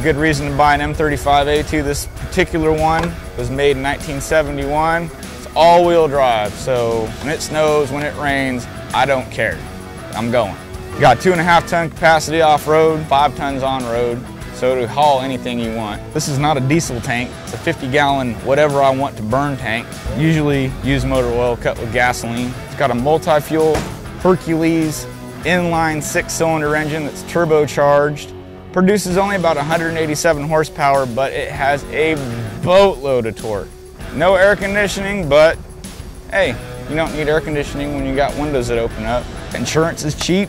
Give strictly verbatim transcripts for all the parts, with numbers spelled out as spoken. a good reason to buy an M thirty-five A two. This particular one was made in nineteen seventy-one. It's all-wheel drive, so when it snows, when it rains, I don't care. I'm going. You got two and a half ton capacity off-road, five tons on-road, so to haul anything you want. This is not a diesel tank. It's a fifty gallon whatever I want to burn tank. Usually used motor oil cut with gasoline. It's got a multi-fuel Hercules inline six-cylinder engine that's turbocharged. Produces only about one hundred eighty-seven horsepower, but it has a boatload of torque. No air conditioning, but hey, you don't need air conditioning when you got windows that open up. Insurance is cheap,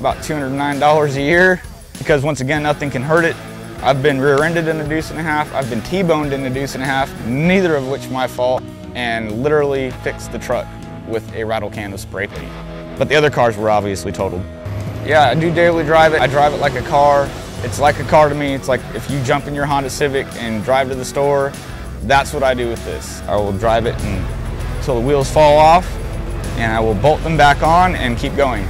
about two hundred nine dollars a year, because once again, nothing can hurt it. I've been rear-ended in a deuce and a half, I've been T-boned in a deuce and a half, neither of which my fault, and literally fixed the truck with a rattle can of spray paint. But the other cars were obviously totaled. Yeah, I do daily drive it. I drive it like a car. It's like a car to me. It's like if you jump in your Honda Civic and drive to the store, that's what I do with this. I will drive it until the wheels fall off, and I will bolt them back on and keep going.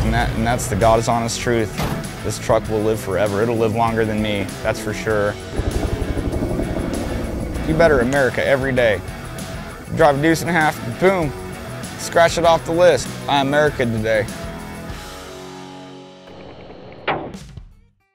And, that, and that's the God's honest truth. This truck will live forever. It'll live longer than me, that's for sure. You better America every day. Drive a deuce and a half, boom. Scratch it off the list. I America'd today.